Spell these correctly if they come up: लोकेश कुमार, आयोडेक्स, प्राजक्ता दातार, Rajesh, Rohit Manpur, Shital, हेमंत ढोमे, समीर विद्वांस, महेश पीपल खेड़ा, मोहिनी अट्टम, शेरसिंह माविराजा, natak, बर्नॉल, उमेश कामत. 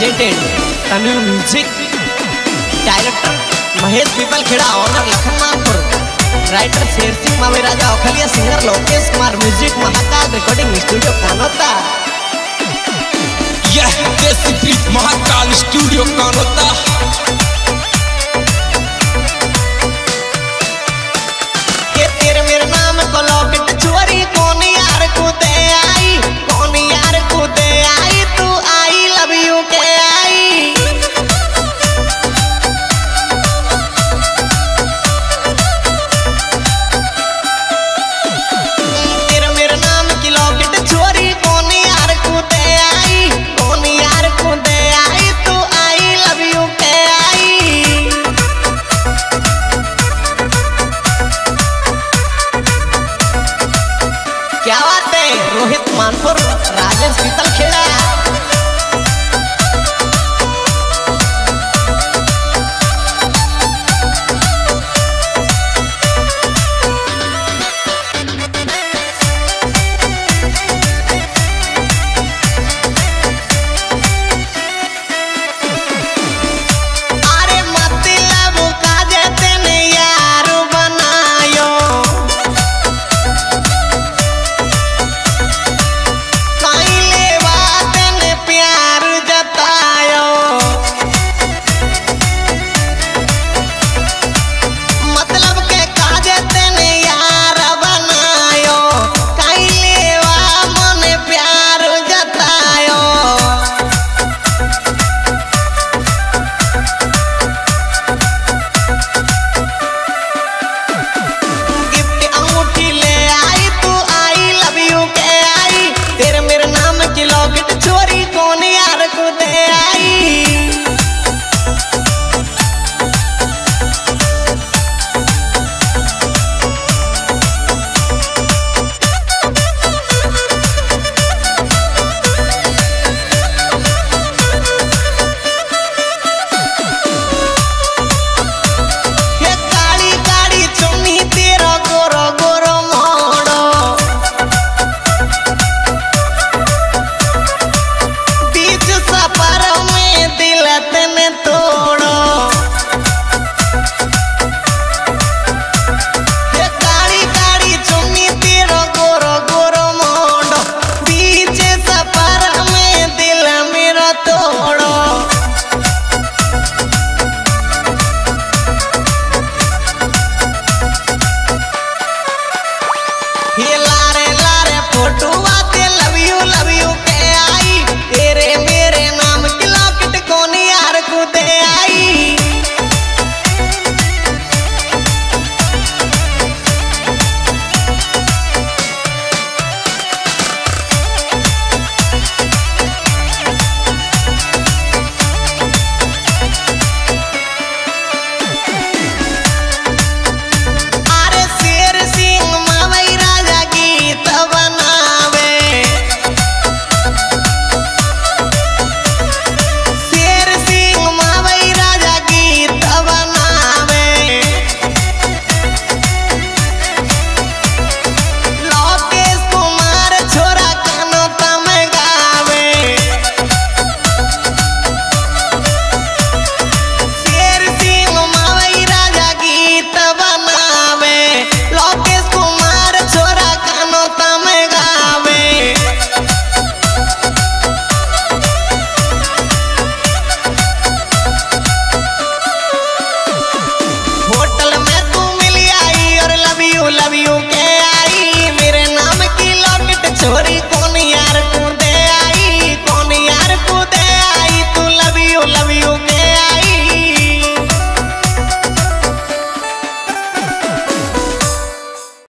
लेजेंडेड Tamil music director महेश पीपल खेड़ा, owner Lakshmanpur, writer शेरसिंह माविराजा, Okhaliya singer लोकेश कुमार, music Mahakal, recording studio Kanota. यह desi beat Mahakal studio Kanota. ये तेरे मेरे नाम को लॉकेट चोरी कौन यार को दे आई, कौन यार को दे आई, तू आई लव यू के आई। क्या बात है, रोहित मानपुर, राजेश शीतल खेड़ा।